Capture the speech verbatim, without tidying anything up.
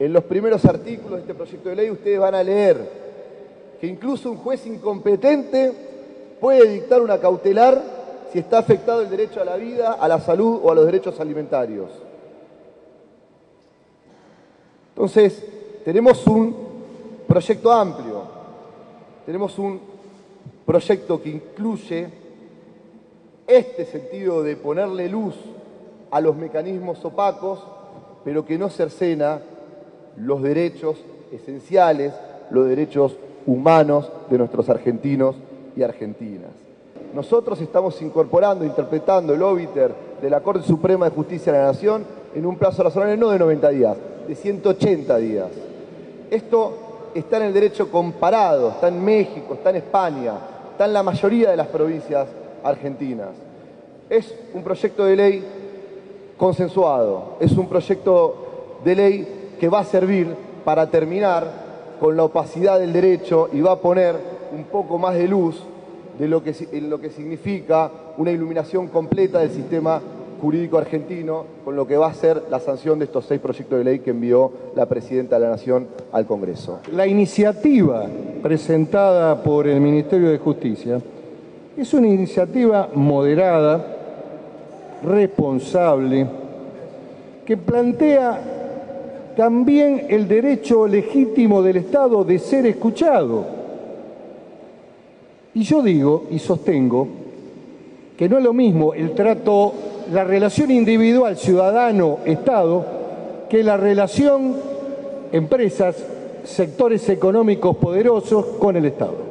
en los primeros artículos de este proyecto de ley ustedes van a leer que incluso un juez incompetente puede dictar una cautelar si está afectado el derecho a la vida, a la salud o a los derechos alimentarios. Entonces, tenemos un proyecto amplio, tenemos un proyecto que incluye este sentido de ponerle luz a los mecanismos opacos, pero que no cercena los derechos esenciales, los derechos humanos de nuestros argentinos y argentinas. Nosotros estamos incorporando, interpretando el óbiter de la Corte Suprema de Justicia de la Nación en un plazo razonable no de noventa días, de ciento ochenta días. Esto está en el derecho comparado, está en México, está en España, está en la mayoría de las provincias argentinas. Es un proyecto de ley consensuado, es un proyecto de ley que va a servir para terminar con la opacidad del derecho y va a poner un poco más de luz de lo que, en lo que significa una iluminación completa del sistema jurídico argentino, con lo que va a ser la sanción de estos seis proyectos de ley que envió la Presidenta de la Nación al Congreso. La iniciativa presentada por el Ministerio de Justicia es una iniciativa moderada, responsable, que plantea también el derecho legítimo del Estado de ser escuchado. Y yo digo y sostengo que no es lo mismo el trato, la relación individual ciudadano-Estado, que la relación empresas, sectores económicos poderosos con el Estado.